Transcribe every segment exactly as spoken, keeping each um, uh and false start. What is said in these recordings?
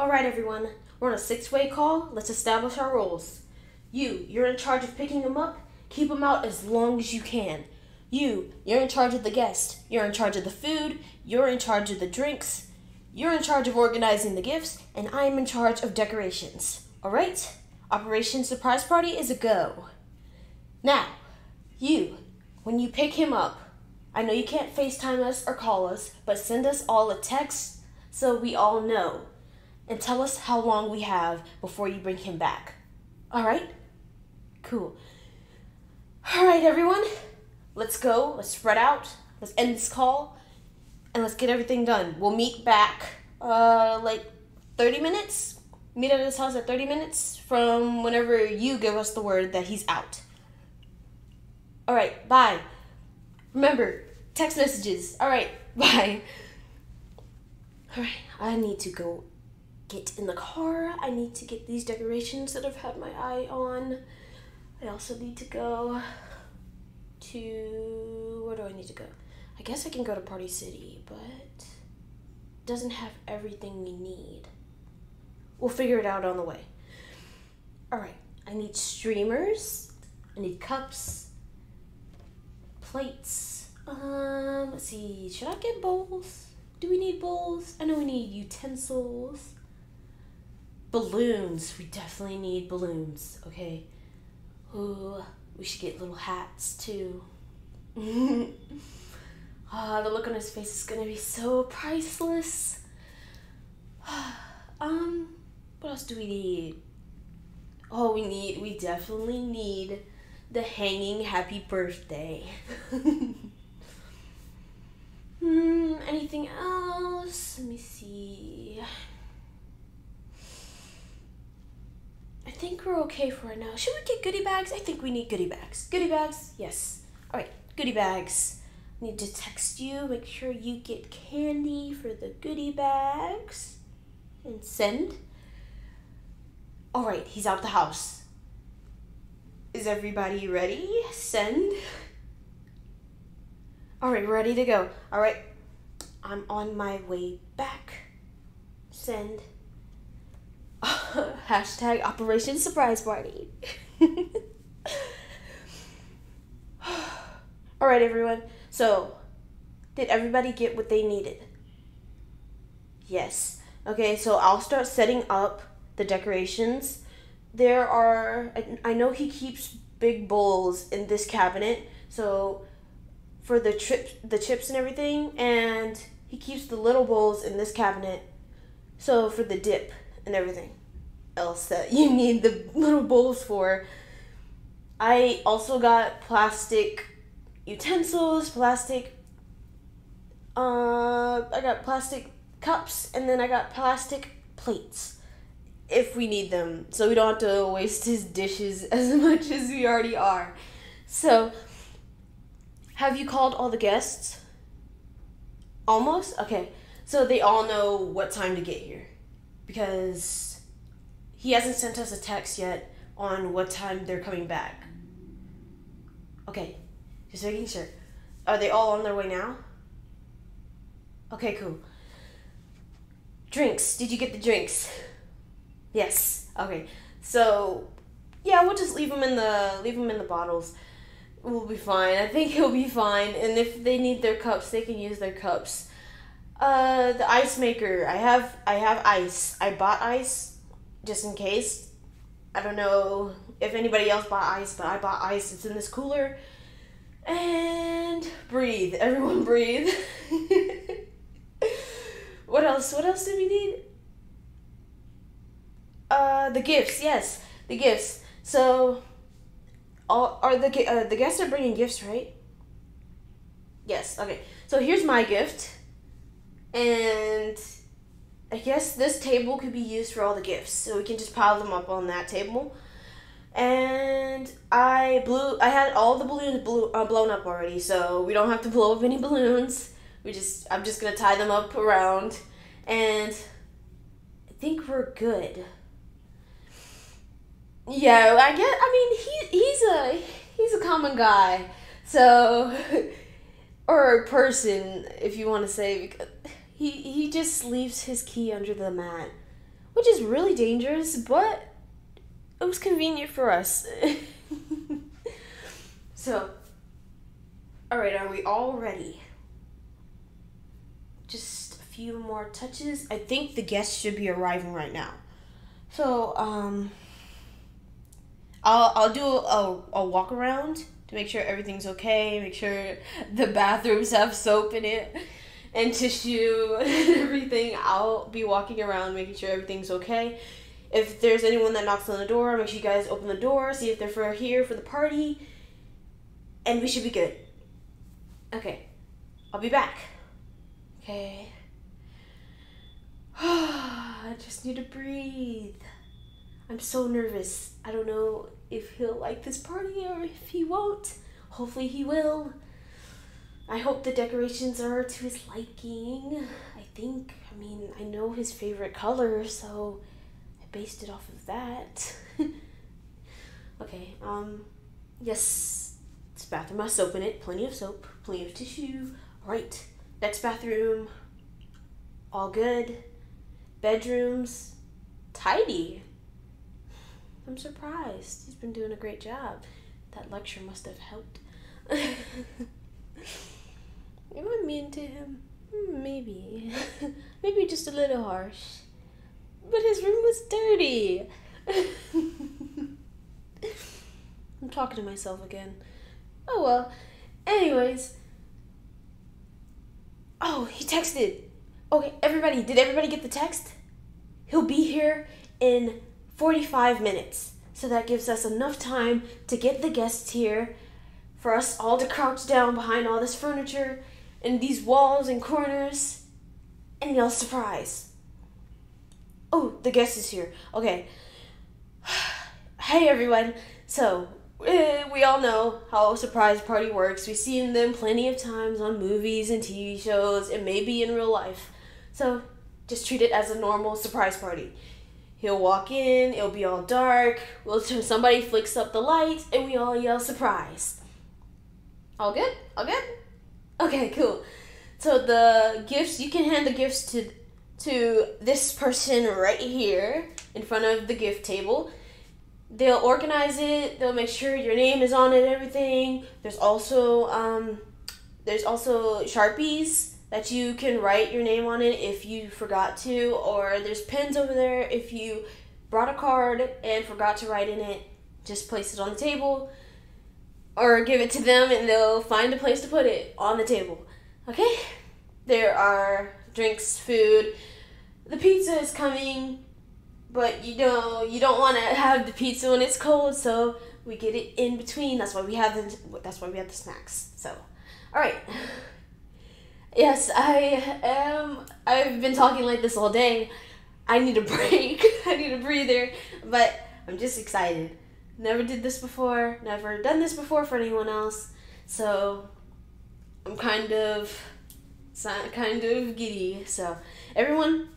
All right, everyone, we're on a six-way call. Let's establish our roles. You, you're in charge of picking them up. Keep them out as long as you can. You, you're in charge of the guest. You're in charge of the food. You're in charge of the drinks. You're in charge of organizing the gifts, and I am in charge of decorations. All right? Operation Surprise Party is a go. Now, you, when you pick him up, I know you can't FaceTime us or call us, but send us all a text so we all know, and tell us how long we have before you bring him back. All right? Cool. All right, everyone. Let's go. Let's spread out. Let's end this call, and let's get everything done. We'll meet back uh, like thirty minutes. Meet at his house at thirty minutes from whenever you give us the word that he's out. All right, bye. Remember, text messages. All right, bye. All right, I need to go get in the car. I need to get these decorations that I've had my eye on. I also need to go to, where do I need to go? I guess I can go to Party City, but it doesn't have everything we need. We'll figure it out on the way. All right, I need streamers. I need cups, plates. Um, let's see, should I get bowls? Do we need bowls? I know we need utensils. Balloons, we definitely need balloons, okay. Ooh, we should get little hats too. Ah, oh, the look on his face is gonna be so priceless. Um, what else do we need? Oh, we need, we definitely need the hanging happy birthday. Hmm, anything else? Let me see. I think we're okay for right now. Should we get goodie bags? I think we need goodie bags. Goodie bags? Yes. All right, goodie bags. I need to text you. Make sure you get candy for the goodie bags. And send. All right, he's out the house. Is everybody ready? Send. All right, we're ready to go. All right, I'm on my way back. Send. Hashtag Operation Surprise Party. All right, everyone. So, did everybody get what they needed? Yes. Okay, so I'll start setting up the decorations. There are, I know he keeps big bowls in this cabinet, so for the trip, the chips and everything, and he keeps the little bowls in this cabinet, so for the dip and everything else that you need the little bowls for. I also got plastic utensils, plastic, uh, I got plastic cups, and then I got plastic plates if we need them, so we don't have to waste his dishes as much as we already are. So, have you called all the guests? Almost? Okay, so they all know what time to get here, because he hasn't sent us a text yet on what time they're coming back. Okay, just making sure. Are they all on their way now? Okay, cool. Drinks. Did you get the drinks? Yes. Okay. So, yeah, we'll just leave them in the leave them in the bottles. We'll be fine. I think he'll be fine. And if they need their cups, they can use their cups. Uh, the ice maker. I have I have ice. I bought ice just in case. I don't know if anybody else bought ice, but I bought ice. It's in this cooler. And breathe. Everyone breathe. What else? What else did we need? Uh, the gifts. Yes, the gifts. So, all are the uh, the guests are bringing gifts, right? Yes. Okay. So here's my gift, and I guess this table could be used for all the gifts. So we can just pile them up on that table. And I blew. I had all the balloons blew, uh, blown up already, so we don't have to blow up any balloons. We just, I'm just gonna tie them up around, and I think we're good. Yeah, I get. I mean, he he's a he's a common guy, so or a person, if you want to say, because he he just leaves his key under the mat, which is really dangerous, but it was convenient for us. So, all right, are we all ready? Just a few more touches. I think the guests should be arriving right now. So, um, I'll, I'll do a, a walk around to make sure everything's okay, make sure the bathrooms have soap in it and tissue and everything. I'll be walking around making sure everything's okay. If there's anyone that knocks on the door, make sure you guys open the door, see if they're for here for the party, and we should be good. Okay, I'll be back. Okay. I just need to breathe. I'm so nervous. I don't know if he'll like this party or if he won't. Hopefully he will. I hope the decorations are to his liking. I think, I mean, I know his favorite color, so I based it off of that. Okay, um, yes, this bathroom has soap in it. Plenty of soap, plenty of tissue. All right, next bathroom, all good. Bedrooms, tidy. I'm surprised. He's been doing a great job. That lecture must have helped. Am I mean to him? Maybe. Maybe just a little harsh. But his room was dirty. I'm talking to myself again. Oh well. Anyways. Oh, he texted. Okay, everybody, did everybody get the text? He'll be here in forty-five minutes. So that gives us enough time to get the guests here, for us all to crouch down behind all this furniture and these walls and corners and yell surprise. Oh, the guest is here. Okay. Hey everyone. So, we all know how a surprise party works. We've seen them plenty of times on movies and T V shows and maybe in real life. So, just treat it as a normal surprise party. He'll walk in, it'll be all dark, we'll, somebody flicks up the lights, and we all yell surprise. All good? All good? Okay, cool. So the gifts, you can hand the gifts to, to this person right here in front of the gift table. They'll organize it, they'll make sure your name is on it and everything. There's also, um, there's also Sharpies that you can write your name on it if you forgot to, or there's pens over there if you brought a card and forgot to write in it. Just place it on the table or give it to them and they'll find a place to put it on the table. Okay? There are drinks, food. The pizza is coming, but you know, you don't want to have the pizza when it's cold, so we get it in between. That's why we have the, that's why we have the snacks. So, all right. Yes, I am. I've been talking like this all day. I need a break. I need a breather, but I'm just excited. Never did this before, never done this before for anyone else, so I'm kind of, kind of giddy. So, everyone,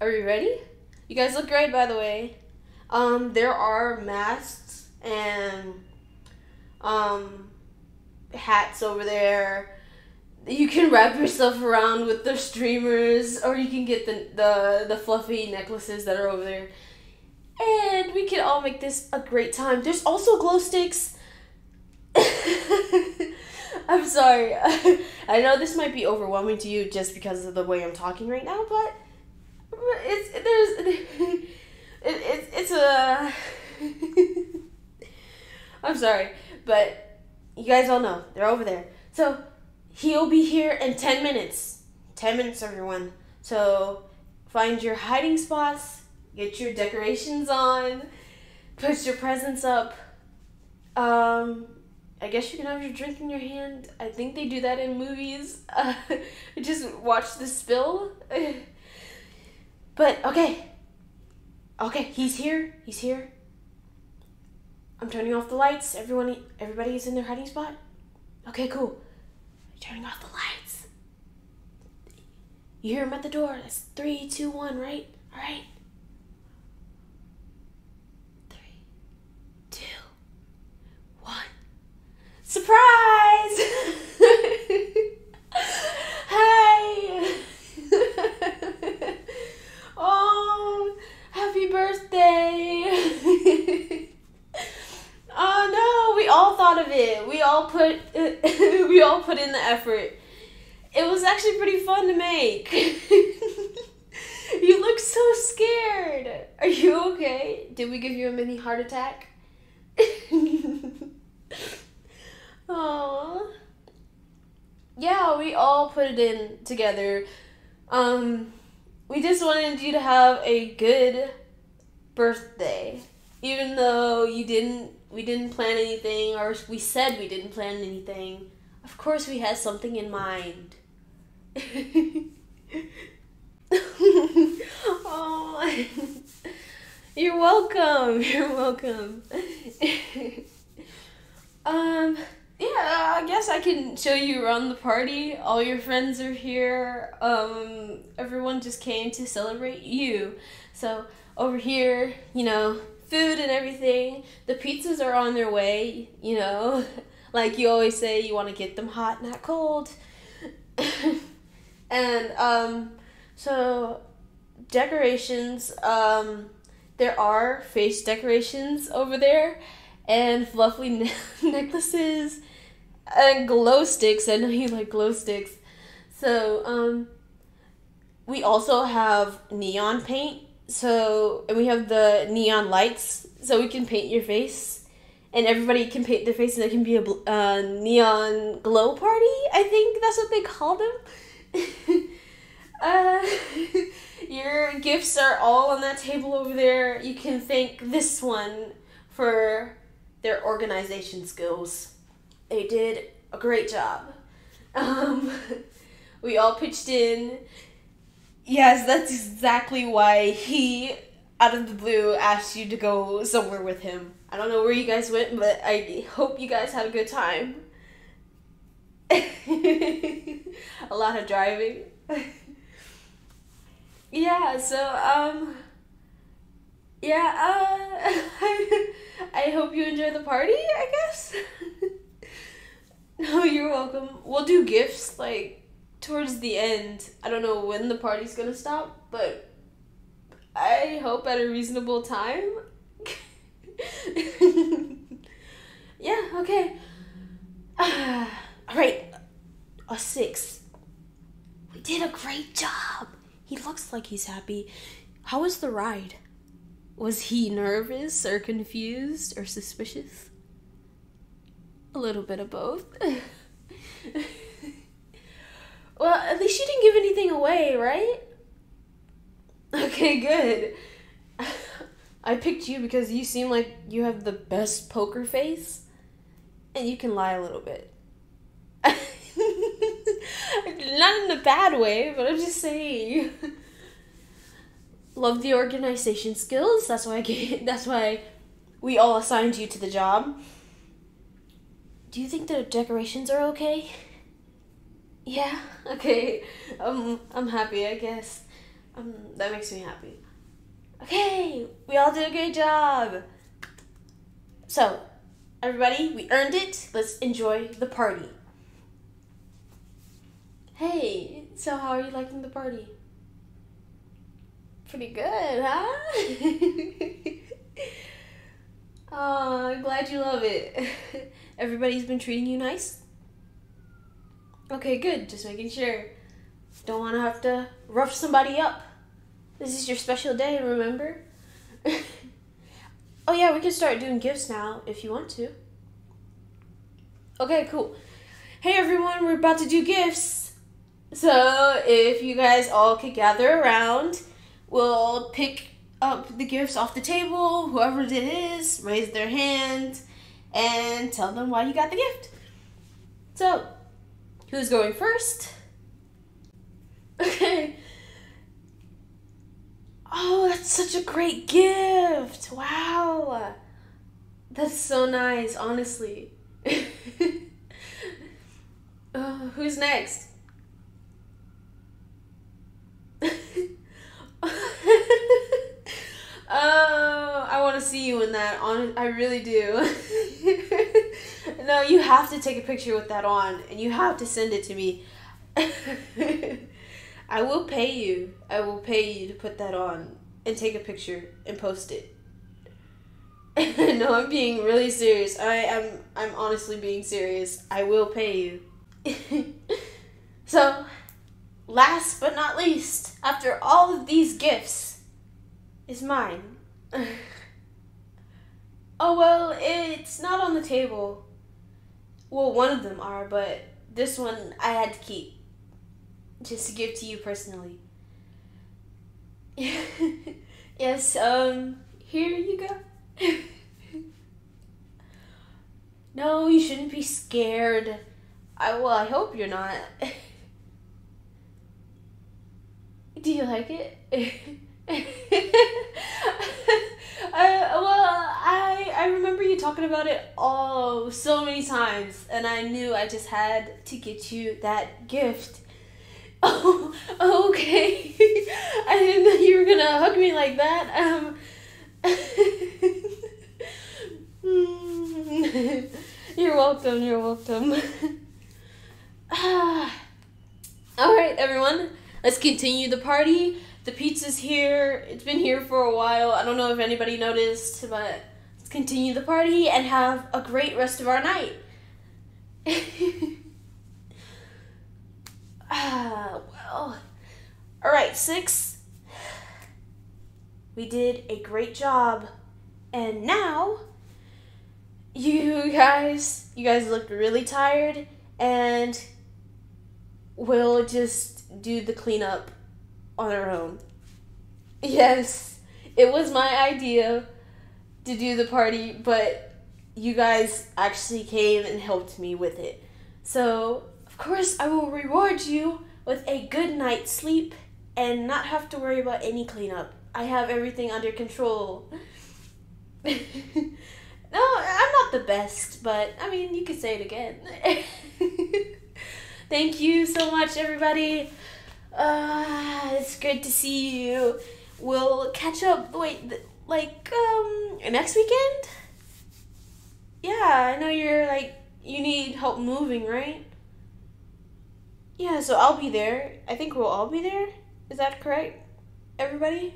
are you ready? You guys look great, by the way. Um, there are masks and um, hats over there. You can wrap yourself around with the streamers, or you can get the, the the fluffy necklaces that are over there. And we can all make this a great time. There's also glow sticks. I'm sorry. I know this might be overwhelming to you just because of the way I'm talking right now, but it's there's it, it, it's a I'm sorry, but you guys all know they're over there. So he'll be here in ten minutes. ten minutes, everyone. So find your hiding spots, get your decorations on, put your presents up. Um, I guess you can have your drink in your hand. I think they do that in movies. Uh, just watch the spill. But, okay. Okay, he's here. He's here. I'm turning off the lights. Everyone, everybody is in their hiding spot? Okay, cool. Turning off the lights. You hear him at the door. That's three, two, one, right? All right. Three, two, one. Surprise! Hi! Oh. all put we all put in the effort. It was actually pretty fun to make. You look so scared. Are you okay? Did we give you a mini heart attack? Aww. Yeah, we all put it in together. Um, we just wanted you to have a good birthday. Even though you didn't, we didn't plan anything, or we said we didn't plan anything. Of course we had something in mind. Oh, you're welcome, you're welcome. um, yeah, I guess I can show you around the party. All your friends are here. Um, everyone just came to celebrate you. So over here, you know, food and everything. The pizzas are on their way, you know. Like you always say, you want to get them hot, not cold. And um, so decorations, um, there are face decorations over there and fluffy ne necklaces and glow sticks. I know you like glow sticks. So um, we also have neon paint. So, and we have the neon lights so we can paint your face. And everybody can paint their face, and it can be a uh, neon glow party. I think that's what they call them. uh, your gifts are all on that table over there. You can thank this one for their organization skills. They did a great job. Um, we all pitched in. Yes, that's exactly why he, out of the blue, asked you to go somewhere with him. I don't know where you guys went, but I hope you guys had a good time. A lot of driving. Yeah, so, um, yeah, uh, I hope you enjoy the party, I guess. No, you're welcome. We'll do gifts, like, towards the end. I don't know when the party's gonna stop, but I hope at a reasonable time. Yeah, okay. Uh, all right, a six. We did a great job. He looks like he's happy. How was the ride? Was he nervous or confused or suspicious? A little bit of both. Well, at least you didn't give anything away, right? Okay, good. I picked you because you seem like you have the best poker face, and you can lie a little bit. Not in a bad way, but I'm just saying. Love the organization skills. That's why I gave, that's why we all assigned you to the job. Do you think the decorations are okay? Yeah. Okay. Um, I'm happy, I guess. Um, that makes me happy. Okay, we all did a great job. So, everybody, we earned it. Let's enjoy the party. Hey, so how are you liking the party? Pretty good, huh? Oh, I'm glad you love it. Everybody's been treating you nice? Okay, good, just making sure. Don't want to have to rough somebody up. This is your special day, remember? Oh yeah, we can start doing gifts now if you want to. Okay, cool. Hey everyone, we're about to do gifts. So if you guys all could gather around, we'll pick up the gifts off the table, whoever it is, raise their hand, and tell them why you got the gift. So, who's going first? Okay. Oh, that's such a great gift. Wow. That's so nice, honestly. uh, who's next? Oh, I want to see you in that. On, I really do. No, you have to take a picture with that on, and you have to send it to me. I will pay you. I will pay you to put that on and take a picture and post it. No, I'm being really serious. I am, I'm honestly being serious. I will pay you. So, last but not least, after all of these gifts, is mine. Oh, well, it's not on the table. Well, one of them are, but this one I had to keep. Just to give to you personally. Yes, um, here you go. No, you shouldn't be scared. I, well, I hope you're not. Do you like it? I, well, I, I remember you talking about it all so many times, and I knew I just had to get you that gift. Oh, okay. I didn't know you were gonna hug me like that. Um, you're welcome, you're welcome. All right, everyone, let's continue the party. The pizza's here. It's been here for a while. I don't know if anybody noticed, but let's continue the party and have a great rest of our night. Ah, well. All right, Six. We did a great job. And now, you guys, you guys looked really tired, and we'll just do the cleanup on our own. Yes, it was my idea to do the party, but you guys actually came and helped me with it. So, of course, I will reward you with a good night's sleep and not have to worry about any cleanup. I have everything under control. No, I'm not the best, but I mean, you could say it again. Thank you so much, everybody. Uh, it's good to see you. We'll catch up, wait, like, um, next weekend? Yeah, I know you're, like, you need help moving, right? Yeah, so I'll be there. I think we'll all be there. Is that correct, everybody?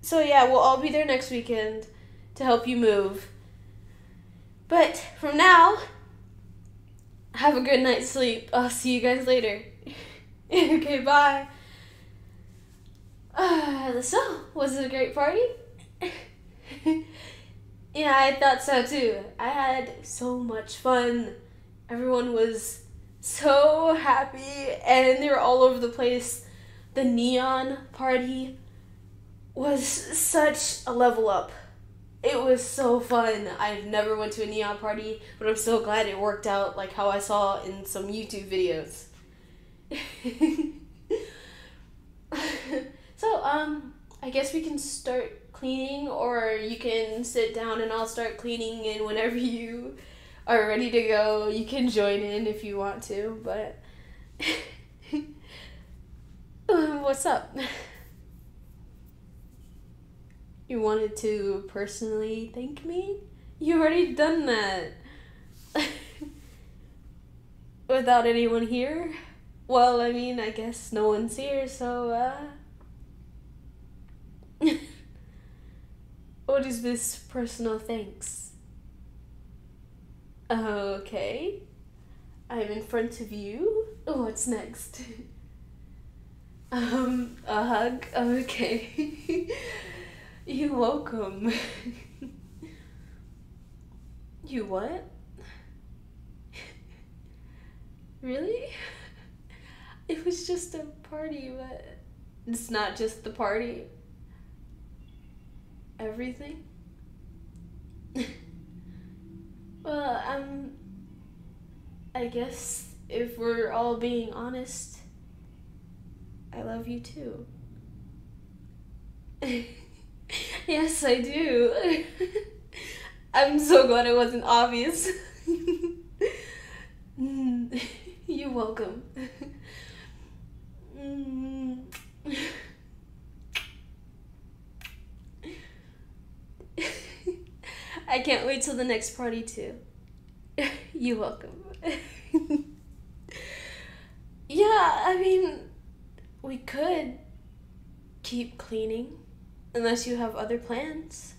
So, yeah, we'll all be there next weekend to help you move. But from now, have a good night's sleep. I'll see you guys later. Okay, bye. Uh, so, was it a great party? Yeah, I thought so too. I had so much fun. Everyone was so happy and they were all over the place. The neon party was such a level up. It was so fun. I've never went to a neon party, but I'm so glad it worked out like how I saw in some YouTube videos. So, um, I guess we can start cleaning, or you can sit down and I'll start cleaning, and whenever you are ready to go, you can join in if you want to, but what's up? You wanted to personally thank me? You've already done that. Without anyone here? Well, I mean, I guess no one's here, so, uh... What is this personal thanks? Okay. I'm in front of you. What's next? Um, a hug? Okay. You're welcome. You what? Really? It was just a party, but it's not just the party. Everything? Well, um, I guess if we're all being honest, I love you too. Yes, I do. I'm so glad it wasn't obvious. You're welcome. I can't wait till the next party too. You're welcome. Yeah, I mean, we could keep cleaning, unless you have other plans.